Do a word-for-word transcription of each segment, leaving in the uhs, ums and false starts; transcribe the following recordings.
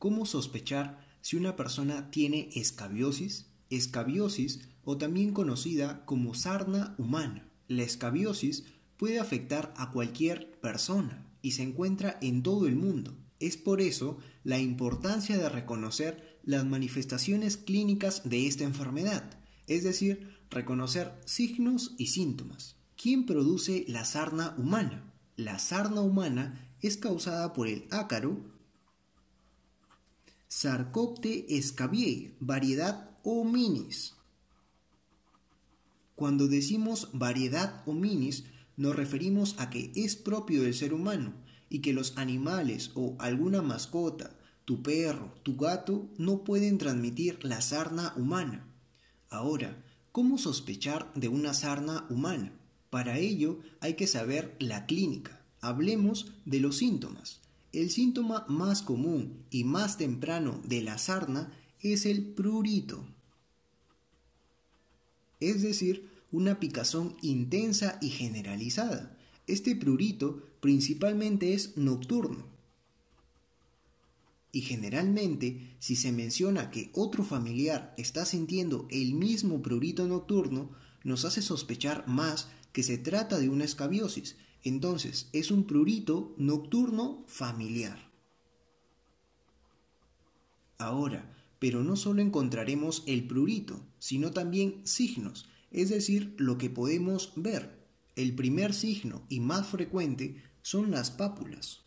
¿Cómo sospechar si una persona tiene escabiosis, escabiosis o también conocida como sarna humana? La escabiosis puede afectar a cualquier persona y se encuentra en todo el mundo. Es por eso la importancia de reconocer las manifestaciones clínicas de esta enfermedad, es decir, reconocer signos y síntomas. ¿Quién produce la sarna humana? La sarna humana es causada por el ácaro Sarcoptes scabiei, variedad hominis. Cuando decimos variedad hominis, nos referimos a que es propio del ser humano y que los animales o alguna mascota, tu perro, tu gato, no pueden transmitir la sarna humana. Ahora, ¿cómo sospechar de una sarna humana? Para ello hay que saber la clínica. Hablemos de los síntomas. El síntoma más común y más temprano de la sarna es el prurito, es decir, una picazón intensa y generalizada. Este prurito principalmente es nocturno y generalmente, si se menciona que otro familiar está sintiendo el mismo prurito nocturno, nos hace sospechar más que se trata de una escabiosis. Entonces, es un prurito nocturno familiar. Ahora, pero no solo encontraremos el prurito, sino también signos, es decir, lo que podemos ver. El primer signo y más frecuente son las pápulas,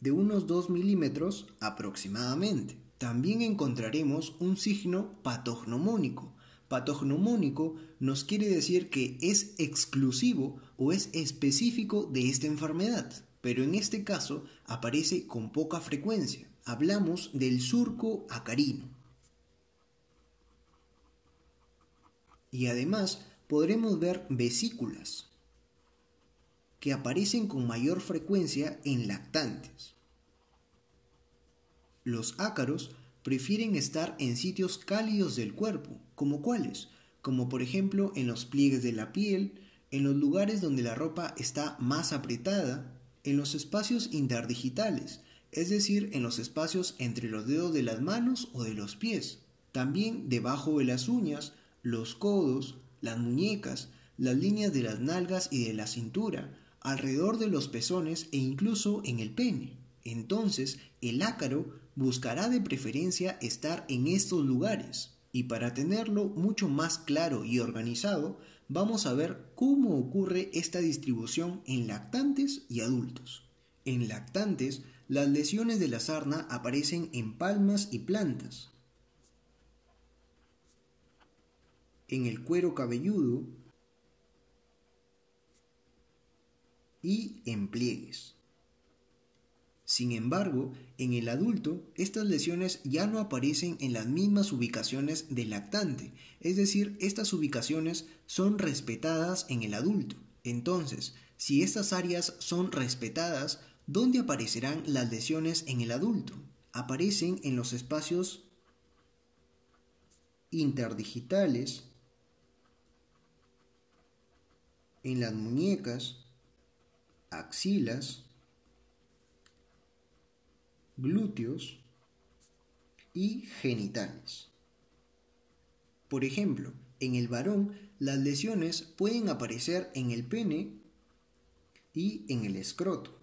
de unos dos milímetros aproximadamente. También encontraremos un signo patognomónico. Patognomónico nos quiere decir que es exclusivo o es específico de esta enfermedad, pero en este caso aparece con poca frecuencia. Hablamos del surco acarino. Y además podremos ver vesículas, que aparecen con mayor frecuencia en lactantes. Los ácaros prefieren estar en sitios cálidos del cuerpo, ¿como cuáles? Como por ejemplo en los pliegues de la piel, en los lugares donde la ropa está más apretada, en los espacios interdigitales, es decir, en los espacios entre los dedos de las manos o de los pies, también debajo de las uñas, los codos, las muñecas, las líneas de las nalgas y de la cintura, alrededor de los pezones e incluso en el pene. Entonces, el ácaro buscará de preferencia estar en estos lugares. Y para tenerlo mucho más claro y organizado, vamos a ver cómo ocurre esta distribución en lactantes y adultos. En lactantes, las lesiones de la sarna aparecen en palmas y plantas, en el cuero cabelludo y en pliegues. Sin embargo, en el adulto, estas lesiones ya no aparecen en las mismas ubicaciones del lactante, es decir, estas ubicaciones son respetadas en el adulto. Entonces, si estas áreas son respetadas, ¿dónde aparecerán las lesiones en el adulto? Aparecen en los espacios interdigitales, en las muñecas, axilas, glúteos y genitales. Por ejemplo, en el varón, las lesiones pueden aparecer en el pene y en el escroto.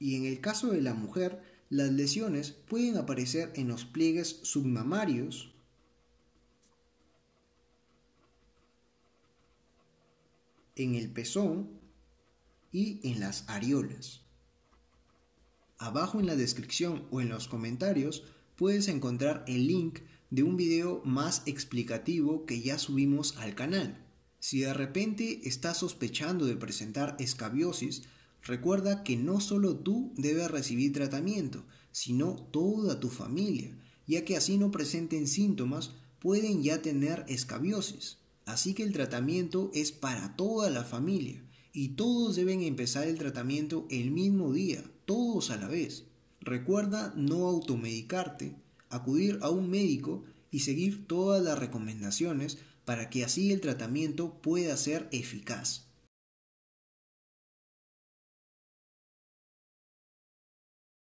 Y en el caso de la mujer, las lesiones pueden aparecer en los pliegues submamarios, en el pezón y en las areolas. Abajo en la descripción o en los comentarios puedes encontrar el link de un video más explicativo que ya subimos al canal. Si de repente estás sospechando de presentar escabiosis, recuerda que no solo tú debes recibir tratamiento, sino toda tu familia, ya que así no presenten síntomas pueden ya tener escabiosis. Así que el tratamiento es para toda la familia y todos deben empezar el tratamiento el mismo día, todos a la vez. Recuerda no automedicarte, acudir a un médico y seguir todas las recomendaciones para que así el tratamiento pueda ser eficaz.